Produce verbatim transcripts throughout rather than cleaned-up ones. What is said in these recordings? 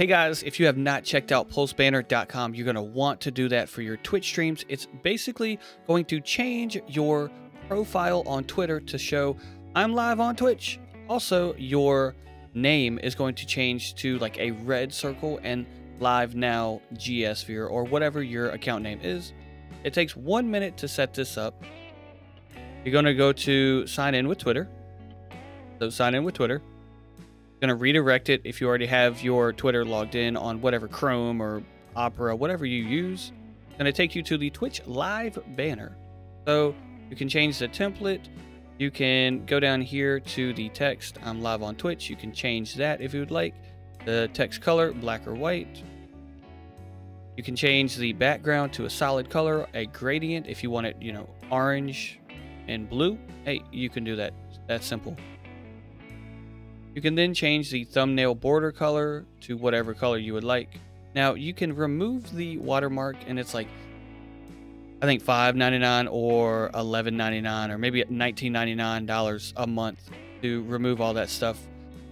Hey guys, if you have not checked out Pulse Banner dot com, you're going to want to do that for your Twitch streams. It's basically going to change your profile on Twitter to show I'm live on Twitch. Also, your name is going to change to like a red circle and live now G S Feare or whatever your account name is. It takes one minute to set this up. You're going to go to sign in with Twitter. So sign in with Twitter. Going to redirect it if you already have your Twitter logged in on whatever Chrome or Opera, whatever you use. It's going to take you to the Twitch live banner. So you can change the template. You can go down here to the text. I'm live on Twitch. You can change that if you would like. The text color, black or white. You can change the background to a solid color, a gradient. If you want it, you know, orange and blue, hey, you can do that. That's simple. You can then change the thumbnail border color to whatever color you would like. Now you can remove the watermark, and it's like, I think five ninety-nine or eleven ninety-nine or maybe nineteen ninety-nine dollars a month to remove all that stuff.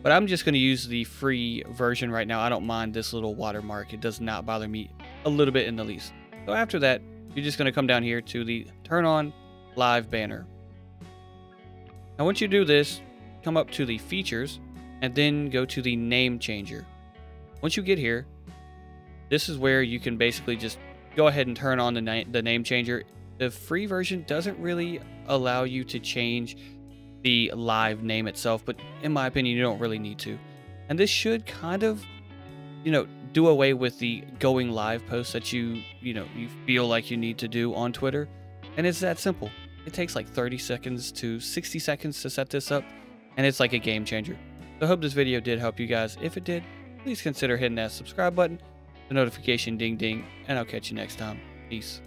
But I'm just going to use the free version right now. I don't mind this little watermark. It does not bother me a little bit in the least. So after that, you're just going to come down here to the turn on live banner. Now once you do this, come up to the features and then go to the name changer. Once you get here, this is where you can basically just go ahead and turn on the, na the name changer. The free version doesn't really allow you to change the live name itself, but in my opinion, you don't really need to. And this should kind of, you know, do away with the going live posts that you, you know, you feel like you need to do on Twitter. And it's that simple. It takes like thirty seconds to sixty seconds to set this up. And it's like a game changer. So I hope this video did help you guys. If it did, please consider hitting that subscribe button, the notification ding ding, and I'll catch you next time. Peace.